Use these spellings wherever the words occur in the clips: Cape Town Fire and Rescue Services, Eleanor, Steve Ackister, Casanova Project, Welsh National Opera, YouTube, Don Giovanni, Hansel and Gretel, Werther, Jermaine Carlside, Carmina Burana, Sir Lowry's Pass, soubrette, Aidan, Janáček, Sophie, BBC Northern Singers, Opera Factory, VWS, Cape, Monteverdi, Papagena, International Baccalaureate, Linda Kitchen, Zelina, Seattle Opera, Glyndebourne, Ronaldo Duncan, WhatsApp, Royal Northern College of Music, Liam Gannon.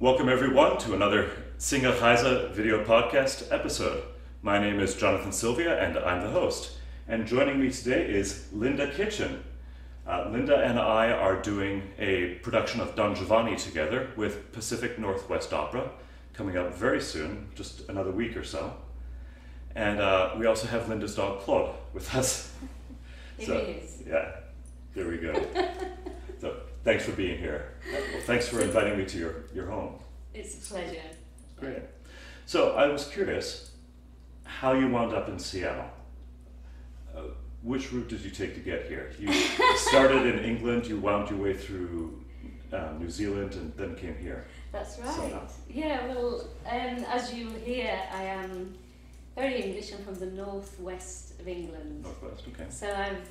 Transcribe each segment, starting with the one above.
Welcome everyone to another Singerreise video podcast episode. My name is Jonathan Silvia and I'm the host. And joining me today is Linda Kitchen. Linda and I are doing a production of Don Giovanni together with Pacific Northwest Opera, coming up very soon, just another week or so. And we also have Linda's dog Claude with us. Yeah, there we go. So, thanks for being here. Well, thanks for inviting me to your home. It's a pleasure. Great. So I was curious how you wound up in Seattle. Which route did you take to get here? You started in England, you wound your way through New Zealand and then came here. That's right. So, yeah, well, as you hear, I am very English. I'm from the northwest of England. Northwest, okay. So I've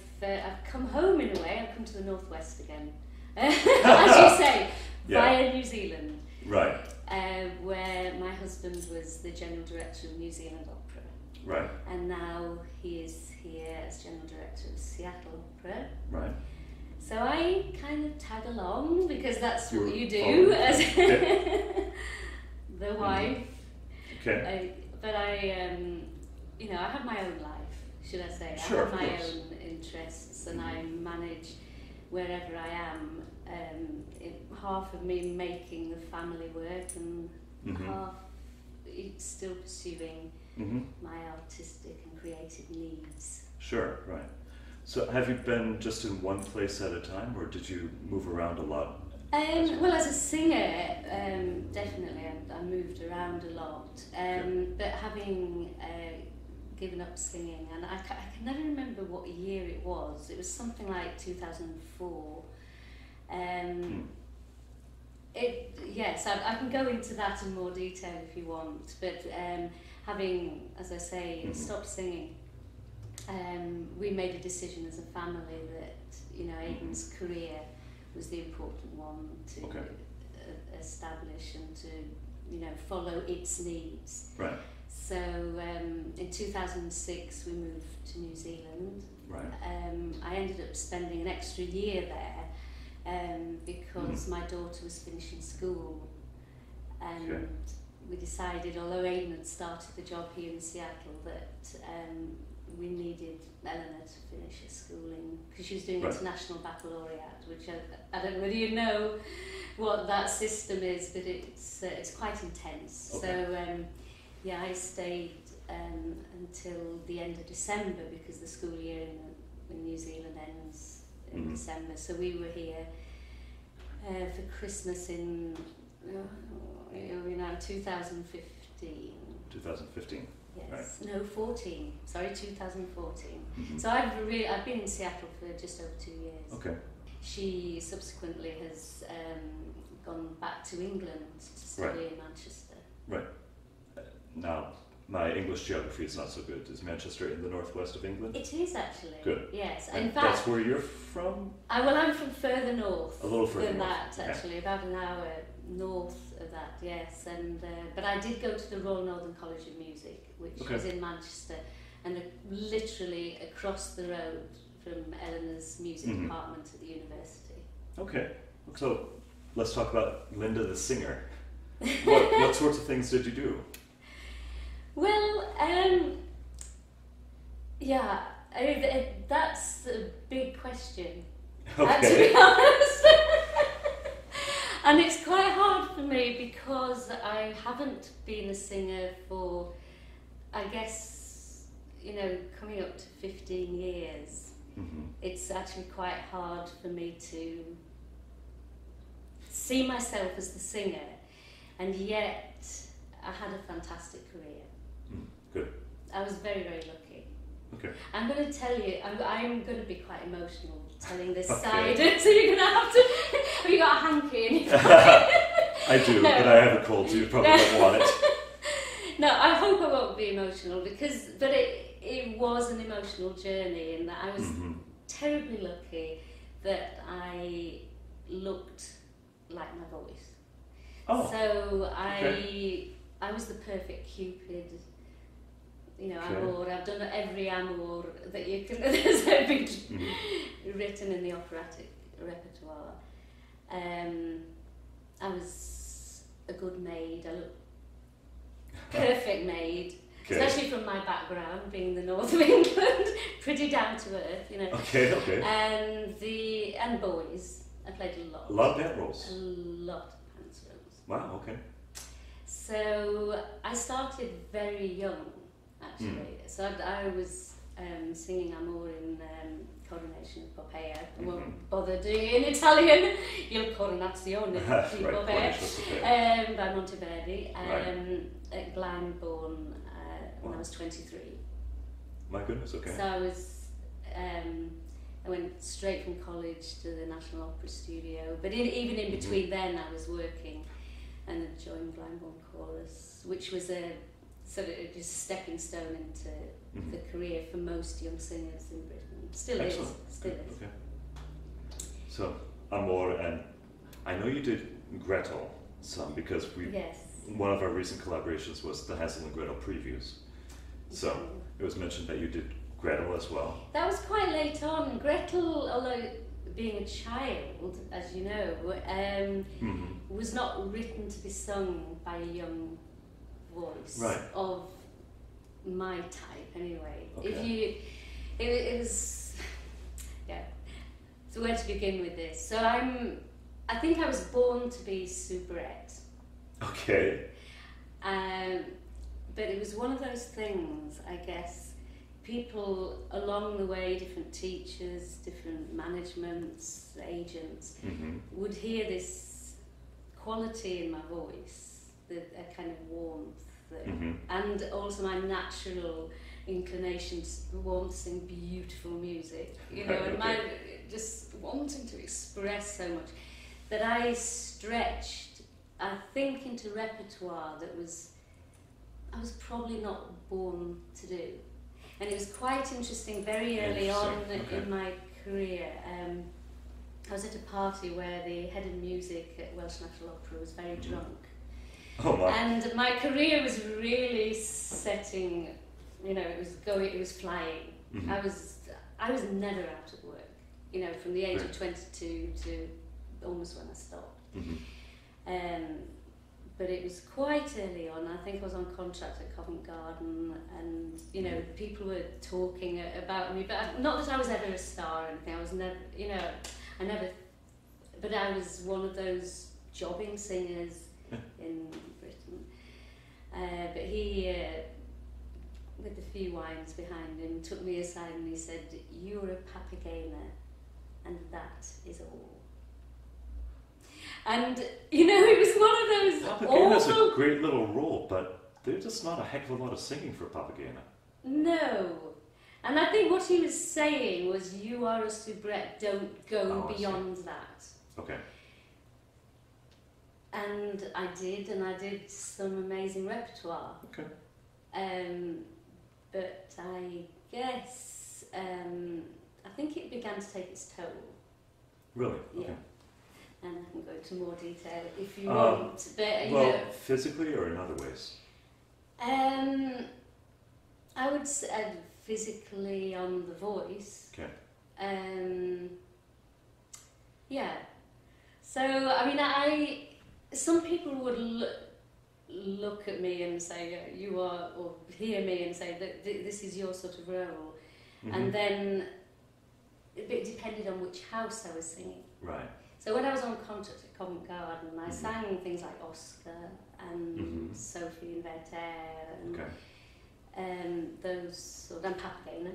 come home in a way. I've come to the northwest again. As you say, via New Zealand, right? Where my husband was the general director of New Zealand Opera, right? And now he is here as general director of Seattle Opera, right? So I kind of tag along because that's what you do as the wife. Okay. You know, I have my own life, should I say? Sure, I have my own interests, and I manage. Wherever I am, half of me making the family work and half still pursuing my artistic and creative needs. Sure, right. So have you been just in one place at a time, or did you move around a lot? Well, as a singer, definitely I moved around a lot, but having given up singing, and I can never remember what year it was. It was something like 2004. I can go into that in more detail if you want, but having, as I say, stopped singing, we made a decision as a family that, you know, Aidan's career was the important one to establish and to, you know, follow its needs. Right. So in 2006 we moved to New Zealand. Right. I ended up spending an extra year there because my daughter was finishing school, and we decided, although Aidan had started the job here in Seattle, that we needed Eleanor to finish her schooling because she was doing International Baccalaureate, which I don't know whether you know what that system is, but it's quite intense. Okay. So. Yeah, I stayed until the end of December because the school year in New Zealand ends in December. So we were here for Christmas in 2015. 2015. Yes. Right. No, 14. Sorry, 2014. So I've been in Seattle for just over 2 years. Okay. She subsequently has gone back to England to study in Manchester. Right. Now, my English geography is not so good. Is Manchester in the northwest of England? It is, actually. Good. Yes. And in fact, that's where you're from? Well, I'm from further north. A little further than north. That, actually. Yeah. About an hour north of that, yes. And but I did go to the Royal Northern College of Music, which is in Manchester, and literally across the road from Eleanor's music department at the university. Okay. So, let's talk about Linda the singer. What sorts of things did you do? Well, that's a big question, to be honest. And it's quite hard for me because I haven't been a singer for, I guess, you know, coming up to 15 years. It's actually quite hard for me to see myself as the singer, and yet I had a fantastic career. Good. I was very, very lucky. Okay. I'm going to tell you, I'm going to be quite emotional telling this side, so you're going to have to... Have you got a hanky in your pocket? I do, no. But I have a cold, so you probably don't want it. No, I hope I won't be emotional, but it was an emotional journey, and that I was terribly lucky that I looked like my voice. Oh. So I was the perfect Cupid. You know, amor. I've done every amor that you can. There's every written in the operatic repertoire. I was a good maid. I look perfect maid. Okay. Especially from my background, being the north of England, pretty down to earth, you know. Okay, okay. And boys, I played a lot. A lot of pant roles. A lot of pants roles. Wow. Okay. So I started very young, actually. Mm. So I was singing Amor in Coronation of Poppea. I won't bother doing it in Italian. Il Coronazione di Poppea by Monteverdi at Glyndebourne. When I was 23. My goodness, okay. So I was, I went straight from college to the National Opera Studio, but even in between then I was working and joined Glyndebourne Chorus, which was a sort of just a stepping stone into the career for most young singers in Britain. Still is, still is. Okay. So, Amor, and I know you did Gretel some, because we, one of our recent collaborations was the Hansel and Gretel previews. So it was mentioned that you did Gretel as well. That was quite late on. Gretel, although being a child, as you know, was not written to be sung by a young voice of my type, anyway. If you, it was, so where to begin with this? So I think I was born to be soubrette. Okay. But it was one of those things, I guess, people along the way, different teachers, different managements, agents, would hear this quality in my voice, a kind of warmth, that, and also my natural inclination to want to sing beautiful music, you know, and my just wanting to express so much, that I stretched, I think, into repertoire that was I was probably not born to do. And it was quite interesting, very early on in my career, I was at a party where the head of music at Welsh National Opera was very drunk. Oh, wow. And my career was really setting, you know, it was flying. I was never out of work, you know, from the age of 22 to almost when I stopped. But it was quite early on. I think I was on contract at Covent Garden, and you know people were talking about me. But not that I was ever a star or anything. I was never, you know, I never. But I was one of those jobbing singers in Britain. But he, with a few wines behind him, took me aside and he said, "You're a Papagena, and that is all." And, you know, it was one of those awful... Papagena is a great little role, but there's just not a heck of a lot of singing for Papagena. No. And I think what he was saying was, you are a soubrette, don't go beyond that. Okay. And I did some amazing repertoire. Okay. But I guess, I think it began to take its toll. Really? Yeah. Okay. And I can go into more detail if you want. But, you know, physically or in other ways? I would say physically on the voice. Okay. Yeah. So, I mean, some people would look at me and say, you are, or hear me and say, that this is your sort of role. And then it depended on which house I was singing. Right. So when I was on contract at Covent Garden, I sang things like Oscar and Sophie and Werther and those sort of, and Papagena.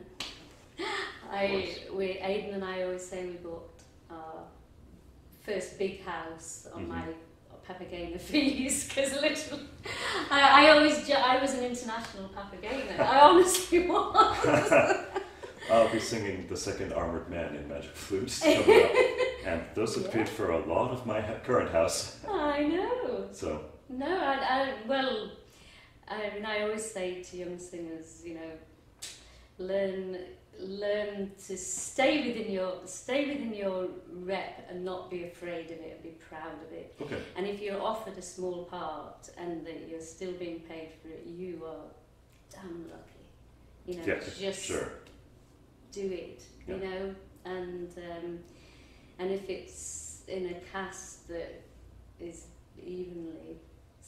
Aidan and I always say we bought our first big house on my Papagena fees, because literally, I was an international Papagena. I honestly was. I'll be singing The Second Armored Man in Magic Flute coming up. And those have paid for a lot of my current house. I know. So. No, well, I mean, I always say to young singers, you know, learn to stay within your rep and not be afraid of it and be proud of it. Okay. And if you're offered a small part and that you're still being paid for it, you are damn lucky. You know, just do it. Yeah. You know, and if it's in a cast that is evenly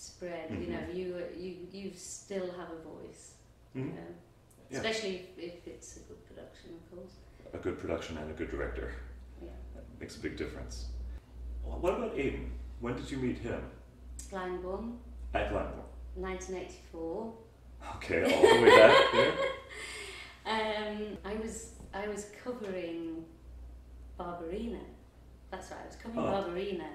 spread. Mm-hmm. You know, you still have a voice, mm-hmm. you know? Yeah. Especially if it's a good production, of course. A good production and a good director. Yeah, that makes a big difference. What about Aidan? When did you meet him? Glyndebourne. At Glyndebourne. 1984. Okay, all the way back there. I was covering Barbarina. That's right, I was covering Barbarina.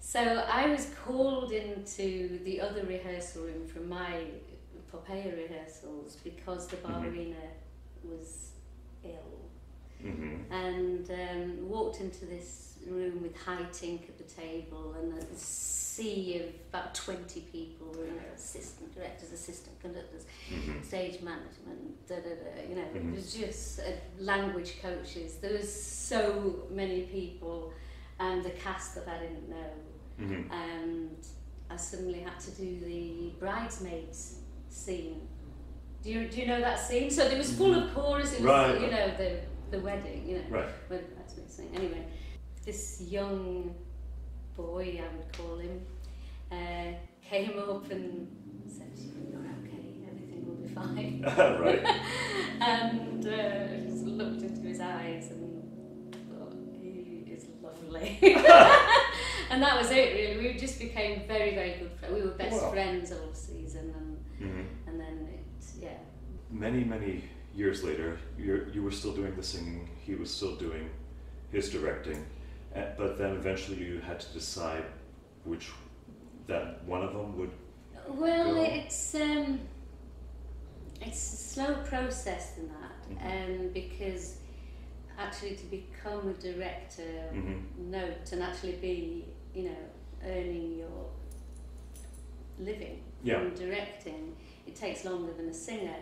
So I was called into the other rehearsal room from my Poppea rehearsals because the Barbarina mm-hmm. was ill. Mm-hmm. And walked into this room with high tink at the table and a sea of about 20 people, you know, assistant directors, assistant conductors, mm-hmm. stage management, you know, mm-hmm. it was just language coaches. There was so many people and the cast that I didn't know. Mm-hmm. And I suddenly had to do the bridesmaids scene. Do you know that scene? So it was full mm-hmm. of chorus. It was right. you know the wedding, you know, right. Well, that's what it's saying. Anyway, this young boy, I would call him, came up and said, "You're okay, everything will be fine." Right. And just looked into his eyes and thought, "He is lovely." And that was it, really. We just became very, very good friends. We were best wow. friends all season, and mm-hmm. and then it, yeah. Many years later, you were still doing the singing, he was still doing his directing, but then eventually you had to decide which that one of them would. Well, it's a slow process than that, mm-hmm. Because actually to become a director, mm-hmm. note and actually be, you know, earning your living yeah. from directing, it takes longer than a singer.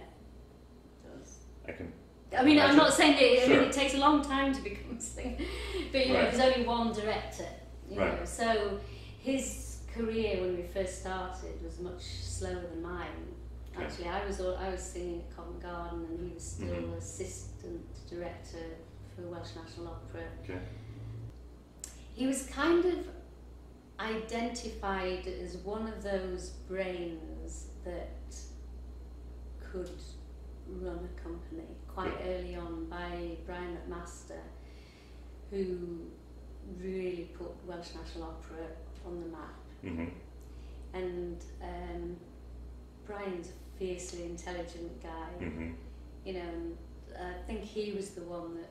I mean, imagine. I'm not saying that. Sure. I mean, it takes a long time to become a singer, but you right. know, there's only one director. You right. know, so his career when we first started was much slower than mine. Okay. Actually, I was singing at Covent Garden, and he was still mm-hmm. assistant director for Welsh National Opera. Okay. He was kind of identified as one of those brains that could run a company quite yeah. early on by Brian McMaster, who really put Welsh National Opera on the map. Mm-hmm. And Brian's a fiercely intelligent guy, mm-hmm. you know, and I think he was the one that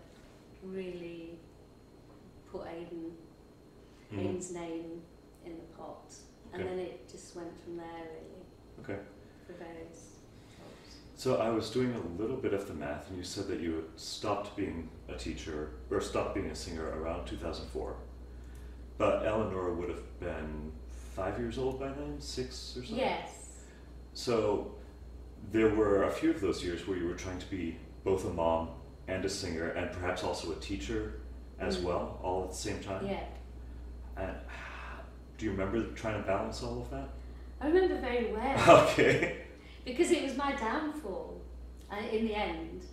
really put Aidan, mm-hmm. Aidan's name in the pot. Okay. And then it just went from there, really. Okay. For various. So I was doing a little bit of the math, and you said that you stopped being a teacher, or stopped being a singer around 2004. But Eleanor would have been 5 years old by then, six or so? Yes. So there were a few of those years where you were trying to be both a mom and a singer, and perhaps also a teacher as mm. well, all at the same time? Yeah. And do you remember trying to balance all of that? I remember very well. Okay. Because it was my downfall, in the end.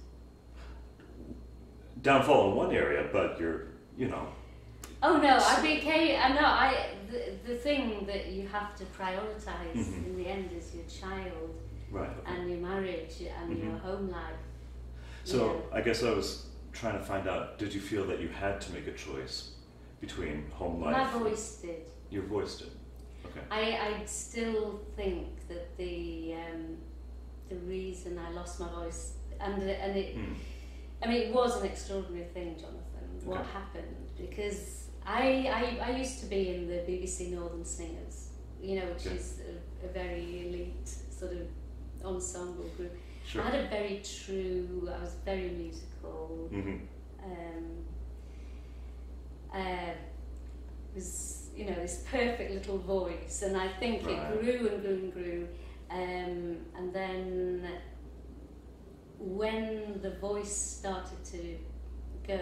Downfall in one area, but you're, you know. Oh no, I became, no, the thing that you have to prioritize mm-hmm. in the end is your child. Right. Okay. And your marriage and mm-hmm. your home life. So yeah. I guess I was trying to find out, did you feel that you had to make a choice between home life? My voice did. Your voice did. Okay. I still think that the reason I lost my voice and it mm. I mean it was an extraordinary thing, Jonathan, okay. what happened, because I used to be in the BBC Northern Singers, you know, which yeah. is a very elite sort of ensemble group. Sure. I was very musical. Mm-hmm. Was, you know, this perfect little voice, and I think right. it grew and grew and grew, and then when the voice started to go,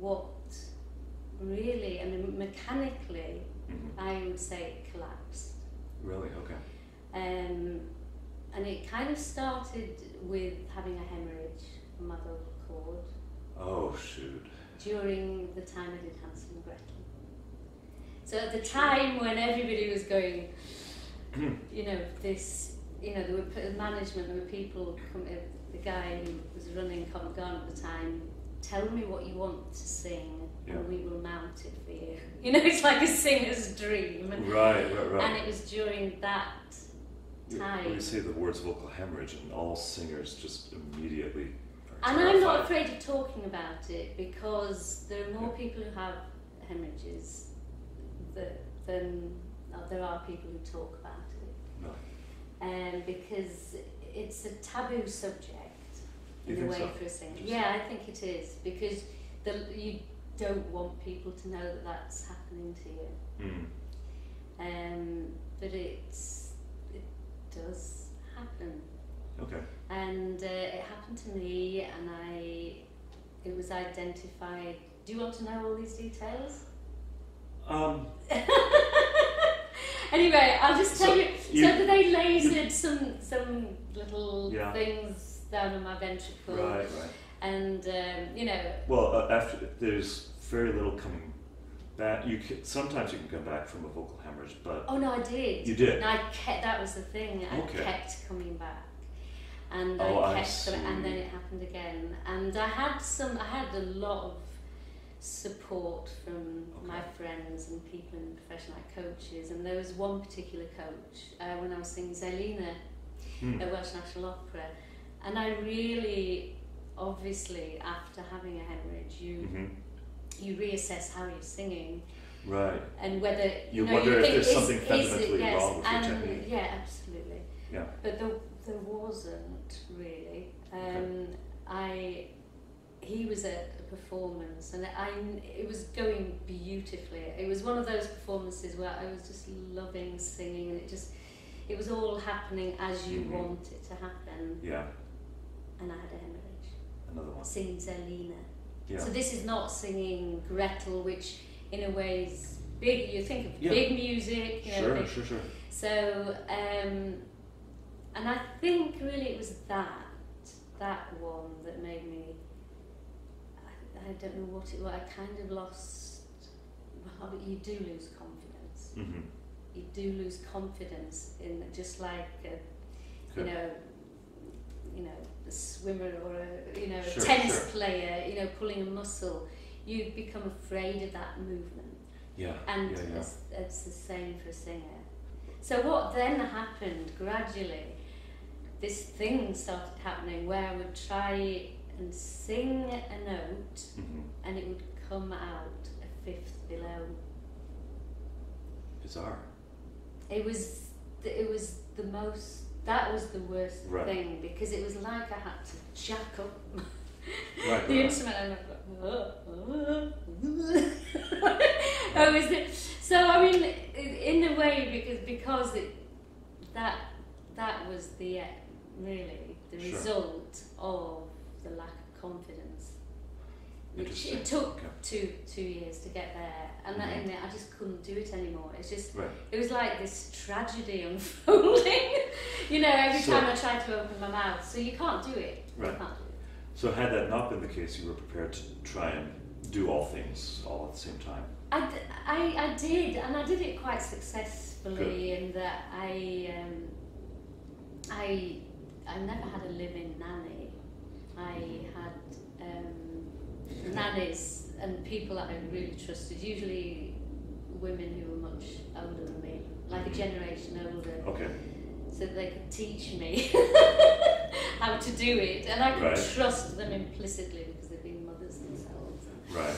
what really, I mean, mechanically, mm-hmm. I would say it collapsed. Really? Okay. And it kind of started with having a hemorrhage on my vocal cord. Oh, shoot. During the time I did Hansel and Gretel. So at the time when everybody was going, you know, this, you know, there were management, there were people, the guy who was running Covent Garden at the time, tell me what you want to sing, yeah, and we will mount it for you. You know, it's like a singer's dream. Right, right, right. And it was during that time. When you say the words vocal hemorrhage, and all singers just immediately are terrified. I'm not afraid of talking about it, because there are more people who have hemorrhages than there are people who talk about it. No. Because it's a taboo subject in a way for a singer. Yeah, I think it is, because you don't want people to know that that's happening to you. Mm. But it does happen. Okay. And it happened to me, and it was identified. Do you want to know all these details? Anyway, I'll just tell you. So they lasered some little things down on my ventricle. Right, right. And you know. Well, after there's very little coming back. Sometimes you can come back from a vocal hemorrhage, but. Oh no, I did. You did. And I kept. That was the thing. I kept coming back, and and then it happened again. And I had a lot of support from my friends and people in the profession, like coaches, and there was one particular coach when I was singing Zelina at Welsh National Opera, and I really, obviously, after having a hemorrhage, you reassess how you're singing, right? And whether you wonder if there's something fundamentally wrong with your technique. Yeah, absolutely. Yeah, but there wasn't really. He was at a performance, and it was going beautifully. It was one of those performances where I was just loving singing, and it was all happening as you want it to happen. Yeah. And I had a hemorrhage. Another one. Singing Zelina. Yeah. So this is not singing Gretel, which in a way is big. You think of big music. Sure. So, and I think really it was that one that made me. I don't know what it was. I kind of lost. Well, you do lose confidence. Mm-hmm. You do lose confidence in just like a swimmer or a tennis player. You know, pulling a muscle. You become afraid of that movement. Yeah. And it's the same for a singer. So what then happened gradually? This thing started happening where I would try and sing a note, and it would come out a fifth below. Bizarre. That was the worst thing, because it was like I had to jack up the instrument, and I was like, so I mean, in a way, because that was the really the result of the lack of confidence, which it took two years to get there, and I just couldn't do it anymore. It's just it was like this tragedy unfolding, every time I tried to open my mouth. So you can't do it. Right. You can't do it. So had that not been the case, you were prepared to try and do all things all at the same time. I did, and I did it quite successfully. Good. In that I never had a live-in nanny. I had nannies and people that I really trusted, usually women who were much older than me, like a generation older, so that they could teach me how to do it, and I could trust them implicitly because they've been mothers themselves. Right.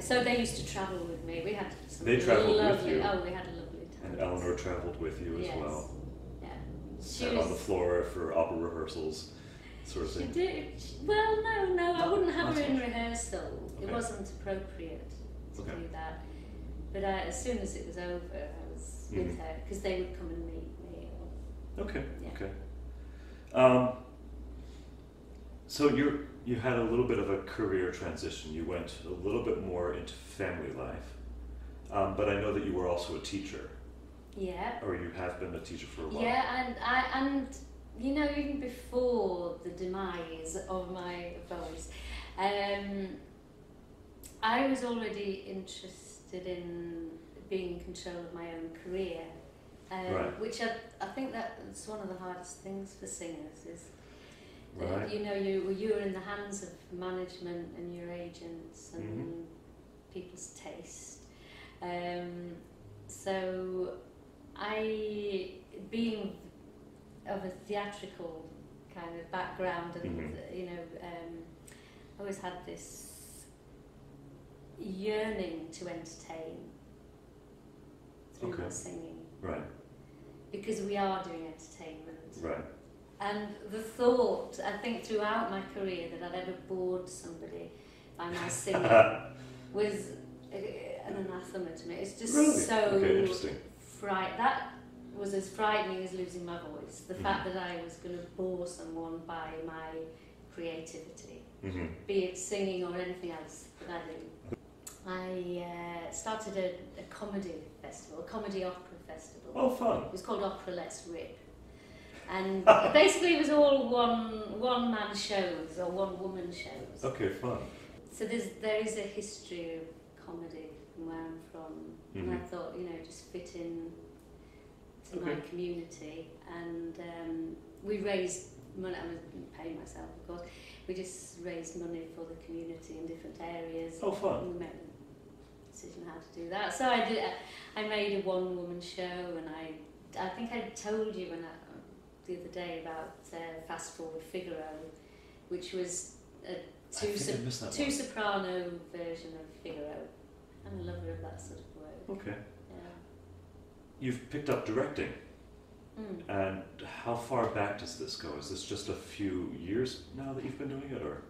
So they used to travel with me. We had some we had a lovely time. And Eleanor travelled with you as well. Sat on the floor for opera rehearsals, sort of thing. She did. Well, no, I wouldn't have her in rehearsal. It wasn't appropriate to do that. But as soon as it was over, I was with her, because they would come and meet me. So you had a little bit of a career transition. You went a little bit more into family life, but I know that you were also a teacher. Yeah. Or you have been a teacher for a while. Yeah, and even before the demise of my voice, I was already interested in being in control of my own career, right. Which I think that's one of the hardest things for singers is, right. that, you know, you are in the hands of management and your agents and mm-hmm. people's taste. So I, being of a theatrical kind of background and mm-hmm. you know, I always had this yearning to entertain through okay. my singing, right? Because we are doing entertainment, right? And the thought, I think, throughout my career that I'd ever bored somebody by my singing was an anathema to me. It's just really? So okay, interesting. That was as frightening as losing my voice. The mm-hmm. fact that I was going to bore someone by my creativity, mm-hmm. be it singing or anything else that I do. I started a comedy festival, a comedy opera festival. Oh, fun! It was called Opera Let's Rip, and basically it was all one-man shows or one-woman shows. Okay, fun. So there is a history of comedy from where I'm from, mm-hmm. and I thought, you know, just fit in to okay. my community, and we raised money. I wasn't paying myself, of course. We just raised money for the community in different areas. Oh, fun! We made a decision how to do that. So I did. I made a one-woman show, and I think I told you the other day about Fast Forward Figaro, which was a two soprano version of Figaro. I'm a lover of that sort of work. Okay. Yeah. You've picked up directing. Mm. And how far back does this go? Is this just a few years now that you've been doing it, or?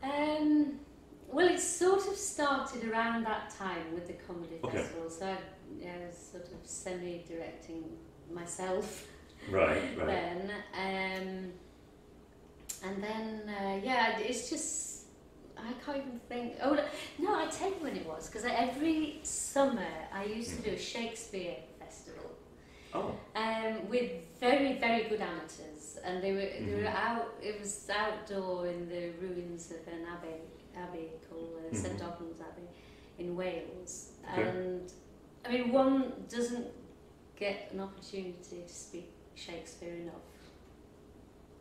Well, it sort of started around that time with the comedy okay. festival, so I was sort of semi-directing myself. Right, right. Then, and then, yeah, it's just I can't even think. Oh no, I tell you when it was, because every summer I used to do a Shakespeare festival. Oh. With very, very good amateurs, and they were out. It was outdoor in the ruins of an abbey called St Albans Abbey in Wales. Okay. And I mean, one doesn't get an opportunity to speak Shakespeare enough.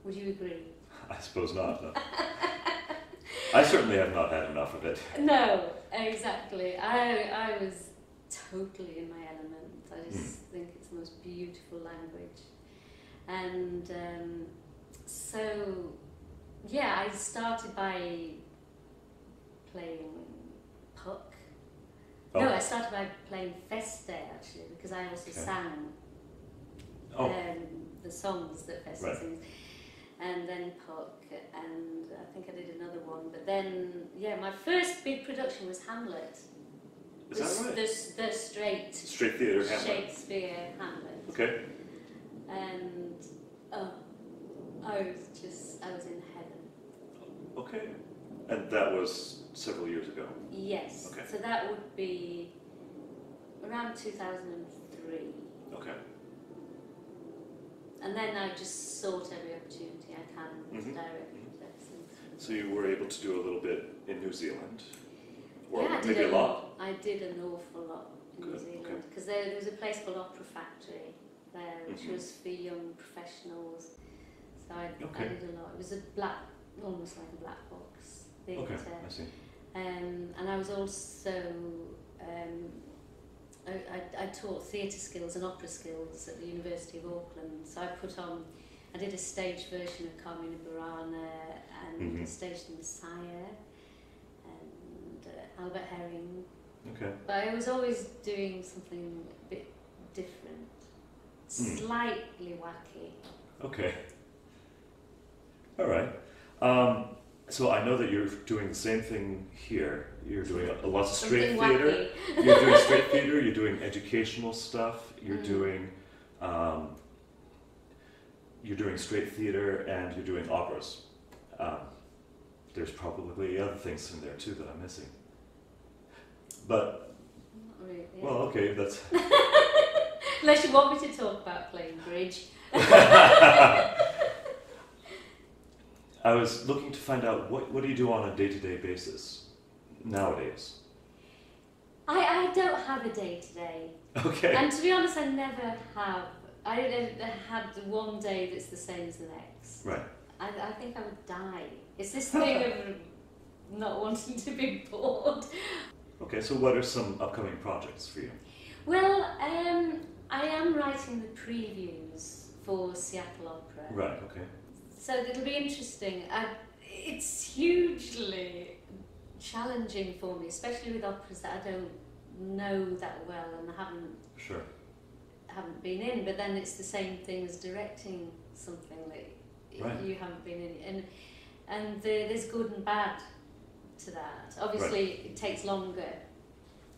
Would you agree? I suppose not. No. I certainly have not had enough of it. No, exactly. I was totally in my element. I just think it's the most beautiful language, and so yeah, I started by playing Puck. Oh. No, I started by playing Feste, actually, because I also okay. sang the songs that Feste right. sings, and then Puck, and I think I did another one. But then yeah, my first big production was Hamlet. Is that right? The straight theatre Hamlet. Shakespeare Hamlet. Okay. And I was in heaven. Okay. And that was several years ago? Yes. Okay. So that would be around 2003. Okay. And then I just sought every opportunity I can to direct. So you were able to do a little bit in New Zealand? Or yeah, maybe a lot? I did an awful lot in New Zealand, because okay. there was a place called Opera Factory there, which was for young professionals. So I did a lot. It was almost like a black box theatre. Okay, I see. And I was also I taught theatre skills and opera skills at the University of Auckland. So I did a stage version of Carmina Burana and a staged Messiah and Albert Herring. Okay. But I was always doing something a bit different, slightly wacky. Okay. All right. So I know that you're doing the same thing here. You're doing a lot of straight theatre. You're doing straight theatre. You're doing educational stuff. You're doing straight theatre, and you're doing operas. There's probably other things in there too that I'm missing. But, not really, yeah. Well, okay, that's... Unless you want me to talk about playing bridge. I was looking to find out, what do you do on a day-to-day basis nowadays? I don't have a day today. Okay. And to be honest, I never have. I don't ever had one day that's the same as the next. Right. I think I would die. It's this thing of not wanting to be bored. Okay, so what are some upcoming projects for you? Well, I am writing the previews for Seattle Opera. Right, okay. So it'll be interesting. It's hugely challenging for me, especially with operas that I don't know that well and haven't been in, but then it's the same thing as directing something that right. you haven't been in. And there's good and bad to that. Obviously, right. it takes longer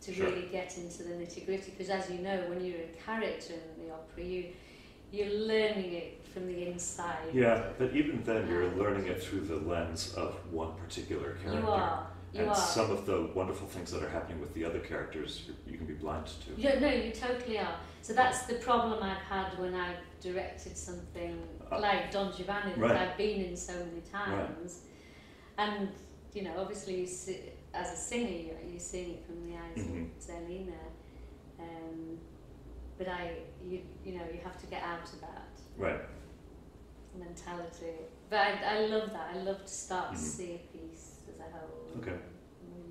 to sure. really get into the nitty-gritty, because as you know, when you're a character in the opera, you're learning it from the inside. Yeah, but even then, you're learning it through the lens of one particular character. You are. And some of the wonderful things that are happening with the other characters, you can be blind to. Yeah, no, you totally are. So that's the problem I've had when I've directed something like Don Giovanni that right. I've been in so many times. Right. And, you know, obviously you see, as a singer, you're seeing it from the eyes of Zelina. But you know, you have to get out of that right. mentality. But I love that. I love to start to see a piece as a whole, okay.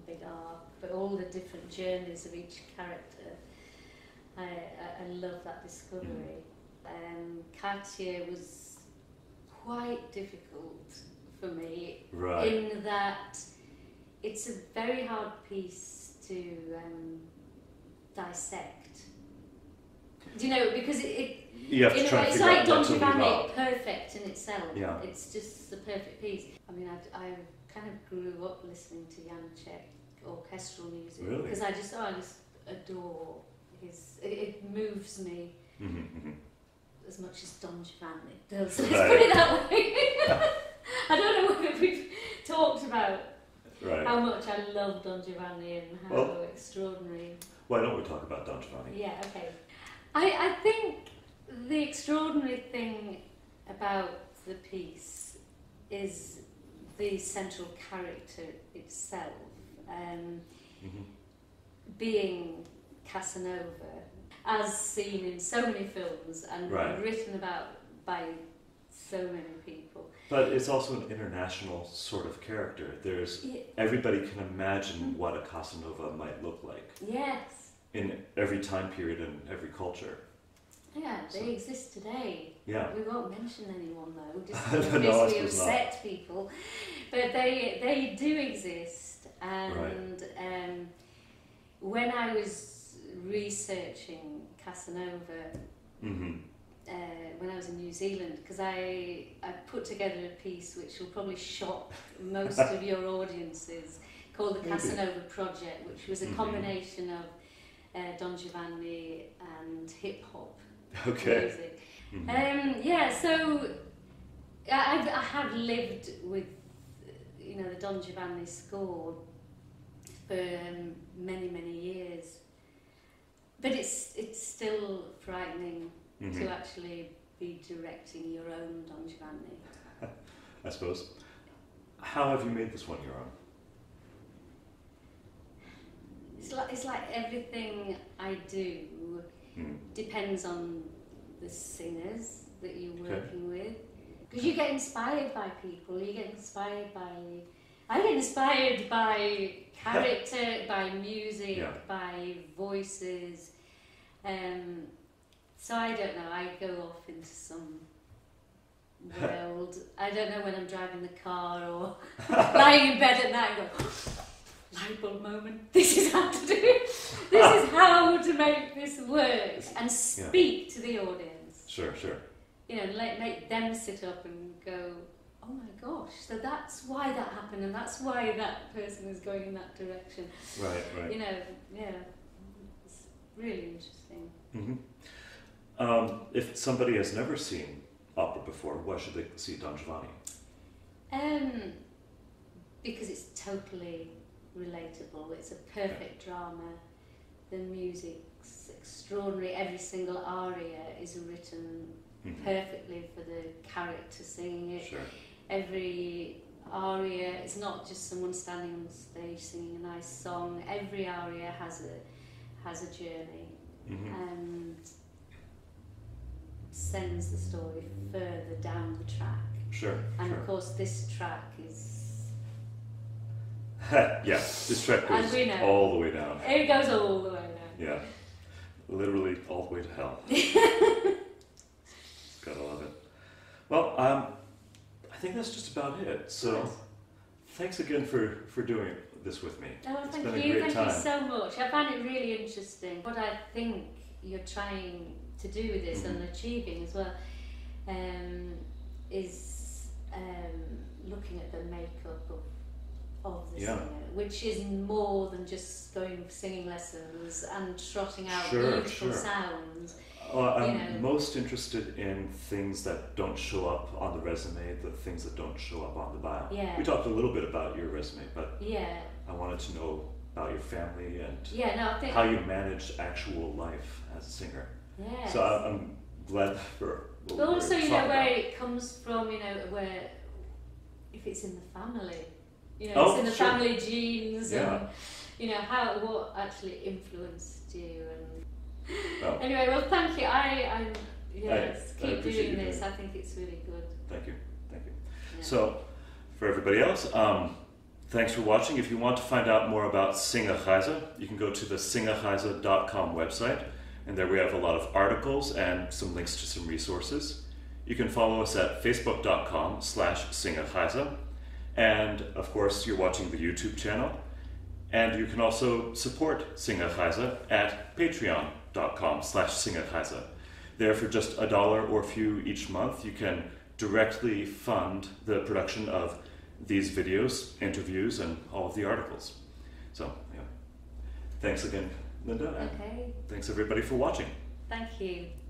Big arc, but all the different journeys of each character. I love that discovery. Katia was quite difficult for me right. in that it's a very hard piece to dissect. Do you know, because it's like Don Giovanni, perfect in itself. Yeah. It's just the perfect piece. I mean, I kind of grew up listening to Janáček orchestral music because really? I just adore his. It moves me as much as Don Giovanni does. Let's right. put it that way. I don't know whether we've talked about right. how much I love Don Giovanni and how extraordinary. Why don't we talk about Don Giovanni? Yeah. Okay. I think the extraordinary thing about the piece is the central character itself, being Casanova, as seen in so many films and right. written about by so many people. But it's also an international sort of character. There's everybody can imagine what a Casanova might look like. Yes. In every time period and every culture. Yeah, they exist today. Yeah. We won't mention anyone though, just because we upset people. But they do exist. And right. When I was researching Casanova, when I was in New Zealand, because I put together a piece which will probably shock most of your audiences, called the Casanova Project, which was a combination of Don Giovanni and hip hop music. Yeah, so I have lived with the Don Giovanni score for many years, but it's still frightening to actually be directing your own Don Giovanni. I suppose. How have you made this one your own? It's like everything I do depends on the singers that you're working with. Because you get inspired by people, I get inspired by character, by music, by voices. So I don't know, I go off into some world. I don't know when I'm driving the car or lying in bed at night and go, light bulb moment. This is how to do it. This is how to make this work and speak to the audience. Sure, sure. You know, make them sit up and go, oh my gosh, so that's why that happened and that's why that person is going in that direction. Right, right. You know, yeah, it's really interesting. If somebody has never seen opera before, why should they see Don Giovanni? Because it's totally relatable. It's a perfect drama. The music's extraordinary. Every single aria is written perfectly for the character singing it. Every aria. It's not just someone standing on stage singing a nice song. Every aria has a journey, mm-hmm. and sends the story further down the track. Sure. And sure. Of course, this track is. Yeah, this track goes all the way down. It goes all the way down. Yeah, literally all the way to hell. Gotta love it. Well, I think that's just about it. So, nice. Thanks again for doing this with me. Oh, it's been a great time. Thank you so much. I found it really interesting. What I think you're trying to do with this, mm-hmm. and achieving as well, is looking at the makeup of the yeah. singer, which is more than just going for singing lessons and trotting out sure, beautiful sure. sounds. I'm most interested in things that don't show up on the resume, the things that don't show up on the bio. Yeah. We talked a little bit about your resume, but yeah. I wanted to know about your family and yeah, no, I think how you managed actual life as a singer. Yes. So I'm glad for. But also, where it comes from, where if it's in the family, it's in the sure. family genes, yeah. and what actually influenced you. And well, anyway, well, thank you. Keep doing this. I think it's really good. Thank you. Yeah. So, for everybody else, thanks for watching. If you want to find out more about Singerreise, you can go to the Singerreise.com website. And there we have a lot of articles and some links to some resources. You can follow us at facebook.com/Singerreise. And of course, you're watching the YouTube channel. And you can also support Singerreise at patreon.com/Singerreise. There for just $1 or a few each month, you can directly fund the production of these videos, interviews, and all of the articles. So, yeah. Thanks again, Linda. Okay. Thanks everybody for watching. Thank you.